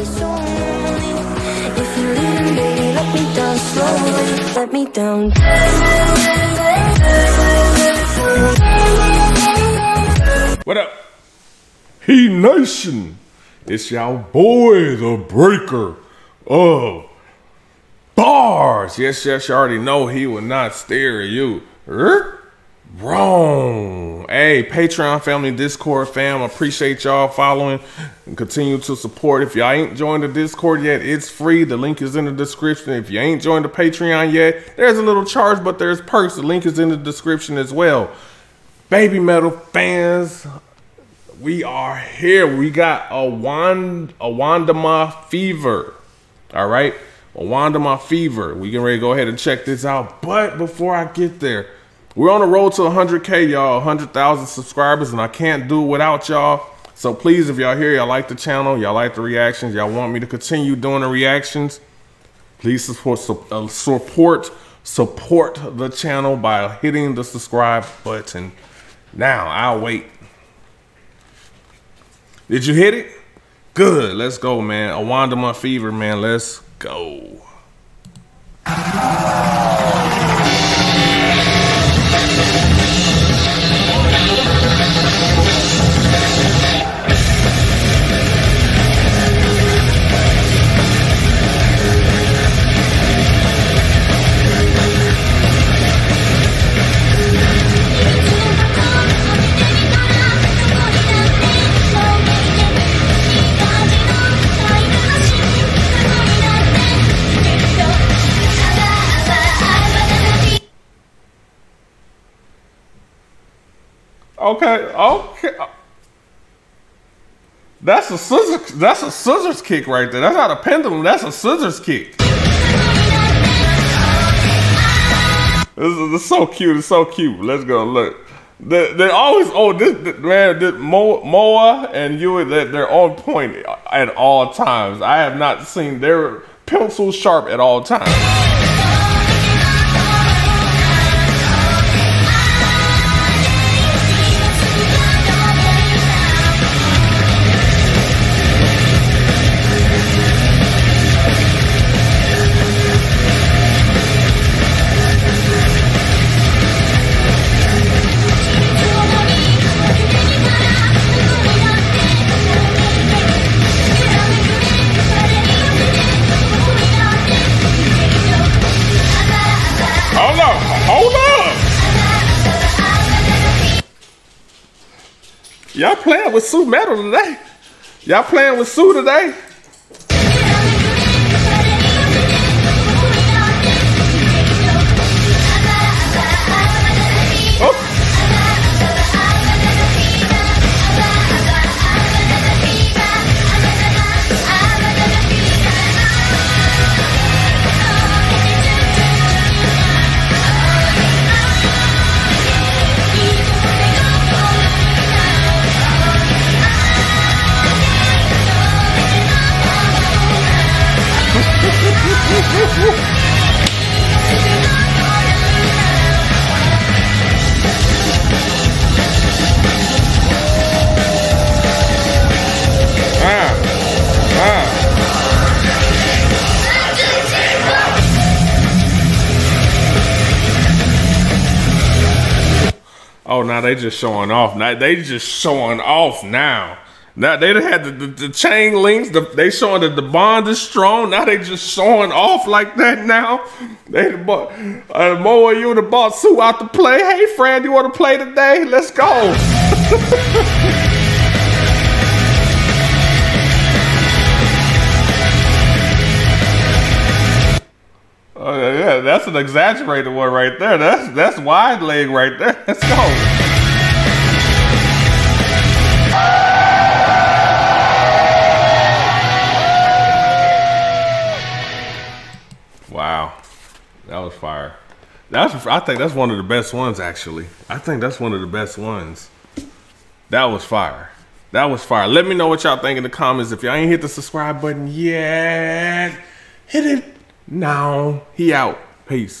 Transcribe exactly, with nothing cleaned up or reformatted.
be so lonely. If you're leaving, baby, let me down slowly. Let me down. What up? He Nation. It's y'all boy, the breaker of bars. Yes, yes, you already know he will not stare at you. Er? Wrong. Hey, Patreon family, Discord fam, appreciate y'all following and continue to support. If y'all ain't joined the Discord yet, it's free. The link is in the description. If you ain't joined the Patreon yet, there's a little charge, but there's perks. The link is in the description as well. Babymetal fans, we are here. We got Awadama Fever. All right, Awadama Fever. We getting ready to go ahead and check this out. But before I get there, we're on the road to one hundred K, y'all, one hundred thousand subscribers, and I can't do it without y'all. So please, if y'all here, y'all like the channel, y'all like the reactions, y'all want me to continue doing the reactions, please support, support, support the channel by hitting the subscribe button. Now, I'll wait. Did you hit it? Good, let's go, man. Awadama Fever, man, let's go. Okay, okay. That's a scissors. That's a scissors kick right there. That's not a pendulum. That's a scissors kick. This is, this is so cute. It's so cute. Let's go look. They they always oh this, this man this Mo, Moa and you that they're on point at all times. I have not seen their pencil sharp at all times. Y'all playing with Sue Metal today? Y'all playing with Sue today? Oh, now they just showing off. Now they just showing off now. Now they had the, the, the chain links. The, they showing that the bond is strong. Now they just showing off like that now. They bought, uh, Moa, you the bought Sue out to play. Hey, Fran, you want to play today? Let's go. Oh yeah, that's an exaggerated one right there. That's that's wide leg right there. Let's go. Wow, that was fire. That's I think that's one of the best ones actually. I think that's one of the best ones. That was fire. That was fire. Let me know what y'all think in the comments. If y'all ain't hit the subscribe button yet, hit it. Now, he out. Peace.